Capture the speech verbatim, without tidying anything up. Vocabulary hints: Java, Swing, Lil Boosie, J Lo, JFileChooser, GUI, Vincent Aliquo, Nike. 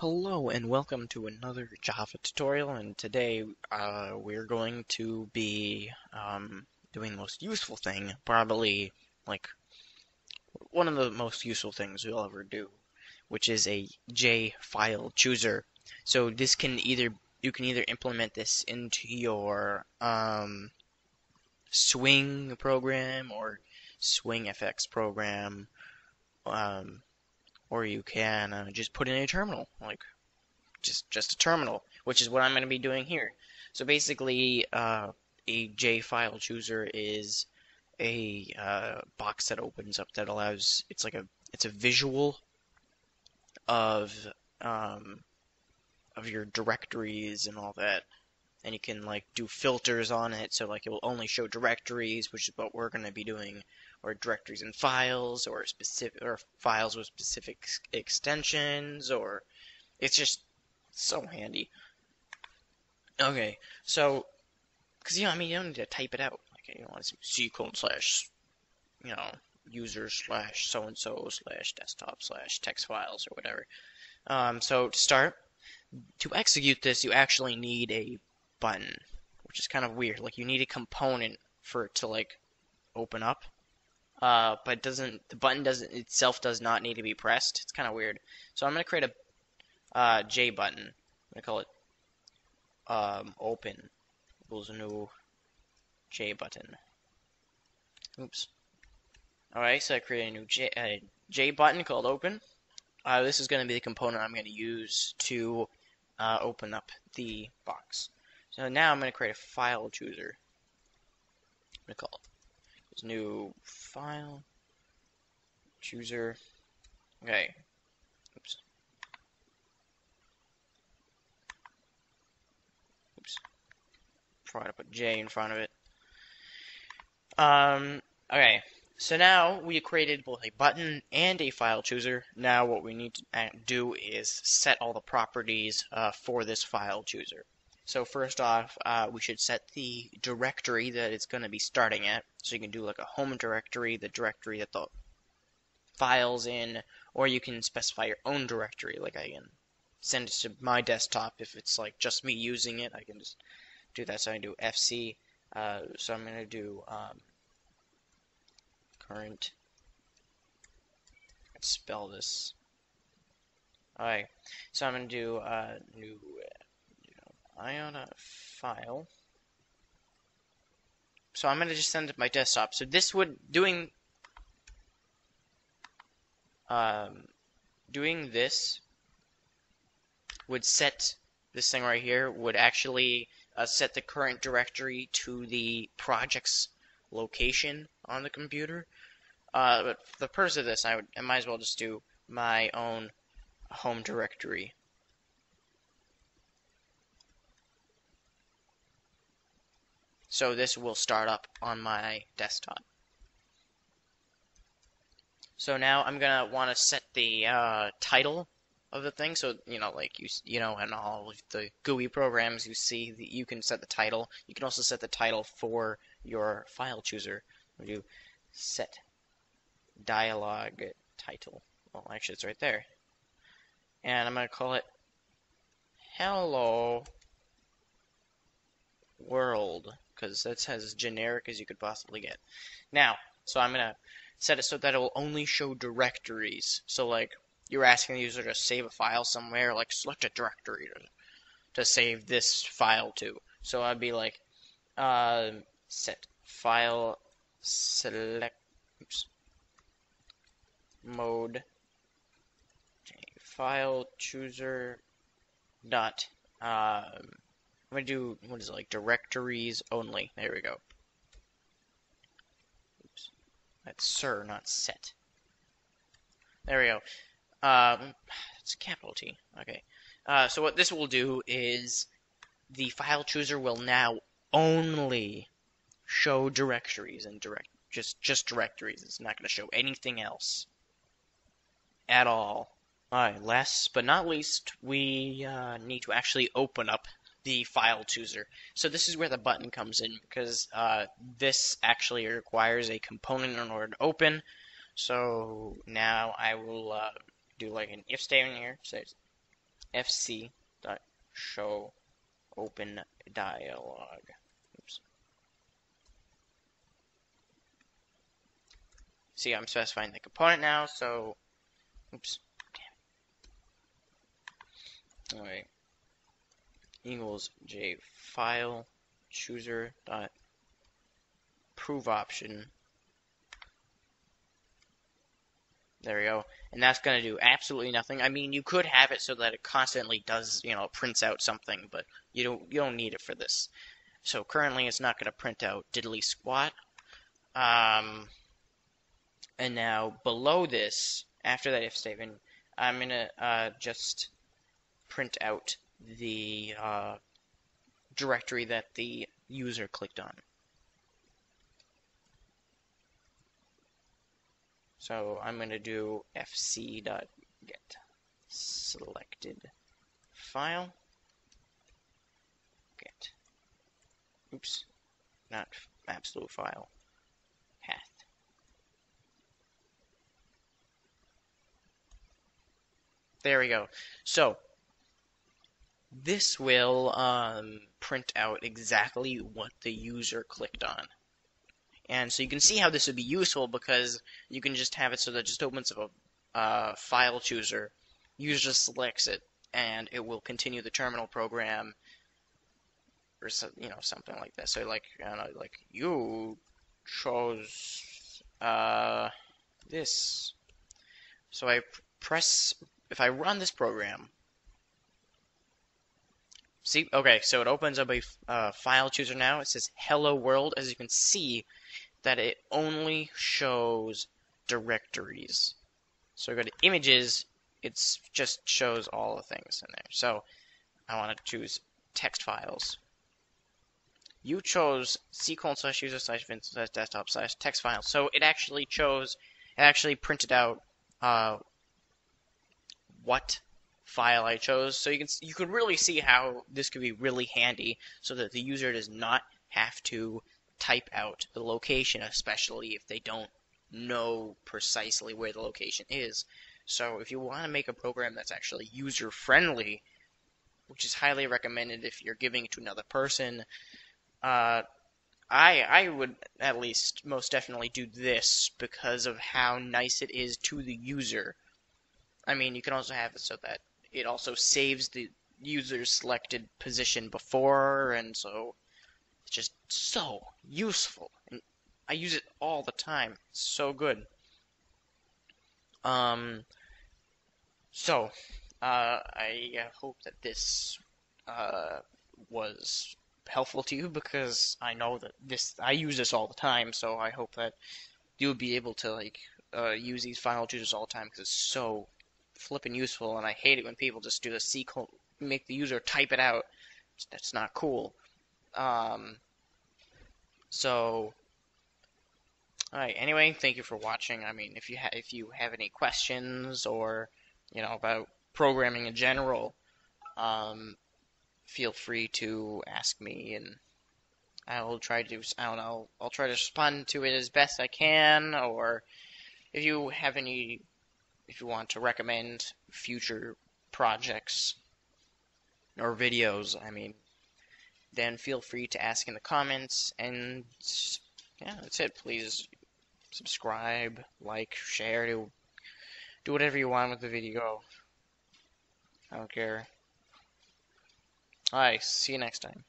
Hello and welcome to another Java tutorial, and today uh, we're going to be um, doing the most useful thing, probably like one of the most useful things we'll ever do, which is a JFileChooser. So this can either, you can either implement this into your um, Swing program or Swing F X program, um, or you can uh, just put in a terminal, like just just a terminal, which is what I'm going to be doing here. So basically, uh, a JFileChooser is a uh, box that opens up that allows, it's like a it's a visual of um, of your directories and all that, and you can like do filters on it, so like it will only show directories, which is what we're going to be doing, or directories and files, or specific or files with specific extensions, or it's just so handy. Okay, so because you know, I mean, you don't need to type it out. Like you don't want to see colon slash, you know, user slash so and so slash desktop slash text files or whatever. Um, so to start, to execute this, you actually need a button, which is kind of weird. Like you need a component for it to like open up. Uh, but doesn't the button doesn't itself does not need to be pressed. It's kind of weird. So I'm gonna create a uh, J button. I'm gonna call it um, open equals new J button. Oops. All right, so I create a new J, uh, J button called open. Uh, this is gonna be the component I'm gonna use to uh, open up the box. So now I'm gonna create a file chooser. I'm gonna call it new file chooser. Okay. Oops. Oops. Try to put J in front of it. Um. Okay. So now we created both a button and a file chooser. Now what we need to do is set all the properties uh, for this file chooser. So first off, uh, we should set the directory that it's going to be starting at. So you can do like a home directory, the directory that the file's in, or you can specify your own directory. Like I can send it to my desktop if it's like just me using it. I can just do that. So I do F C. Uh, so I'm going to do um, current. Let's spell this. All right. So I'm going to do uh, new. Iona file. So I'm gonna just send it to my desktop. So this would doing um, doing this would set this thing right here would actually uh, set the current directory to the project's location on the computer. Uh, but for the purpose of this, I would I might as well just do my own home directory. So this will start up on my desktop. So now I'm gonna want to set the uh, title of the thing. So you know, like you you know, in all of the G U I programs, you see that you can set the title. You can also set the title for your file chooser. We do set dialog title. Well, actually, it's right there. And I'm gonna call it Hello World, because that's as generic as you could possibly get. Now, so I'm gonna set it so that it will only show directories. So like you're asking the user to save a file somewhere, like select a directory to, to save this file to. So I'd be like, uh, set file select oops, mode file chooser dot. Uh, I'm gonna do what is it like directories only. There we go. Oops. That's sir, not set. There we go. Um, it's capital T. Okay. Uh, so what this will do is the file chooser will now only show directories and direct just just directories. It's not gonna show anything else at all. Alright, last but not least, we uh, need to actually open up the file chooser. So this is where the button comes in, because uh, this actually requires a component in order to open. So now I will uh, do like an if statement here. So fc dot show open dialog. Oops. See, I'm specifying the component now, so oops. Damn it. Alright. Equals JFileChooser chooser dot prove option. There we go. And that's going to do absolutely nothing. I mean, you could have it so that it constantly does, you know, prints out something, but you don't, you don't need it for this. So currently it's not going to print out diddly squat. Um, and now below this, after that if statement, I'm going to uh, just print out the uh, directory that the user clicked on. So I'm going to do fc.get selected file get oops not absolute file path. There we go. So this will um, print out exactly what the user clicked on. And so you can see how this would be useful, because you can just have it so that it just opens up a uh, file chooser, user selects it, and it will continue the terminal program, or so, you know, something like that. So like, I don't know, like you chose uh, this. So I press, if I run this program, see, okay, so it opens up a uh, file chooser now. It says hello world, as you can see. That it only shows directories. So I go to images, it just shows all the things in there. So I want to choose text files. You chose C colon slash user slash Vincent slash desktop slash text files. So it actually chose, it actually printed out uh, what file I chose. So you can you could really see how this could be really handy, so that the user does not have to type out the location, especially if they don't know precisely where the location is. So if you want to make a program that's actually user friendly, which is highly recommended if you're giving it to another person, uh, I I would at least most definitely do this because of how nice it is to the user. I mean, you can also have it so that it also saves the user's selected position before, and so just so useful, and I use it all the time. It's so good. Um. So, uh, I hope that this uh, was helpful to you, because I know that this I use this all the time. So I hope that you'll be able to like uh, use these file choosers all the time, because it's so flippin' useful. And I hate it when people just do the C code, make the user type it out. That's not cool. Um, so, alright, anyway, thank you for watching. I mean, if you, ha if you have any questions or, you know, about programming in general, um, feel free to ask me, and I'll try to, do, I don't know, I'll try to respond to it as best I can, or if you have any, if you want to recommend future projects or videos, I mean, then feel free to ask in the comments, and yeah, that's it. Please subscribe, like, share, do, do whatever you want with the video. I don't care. Alright, see you next time.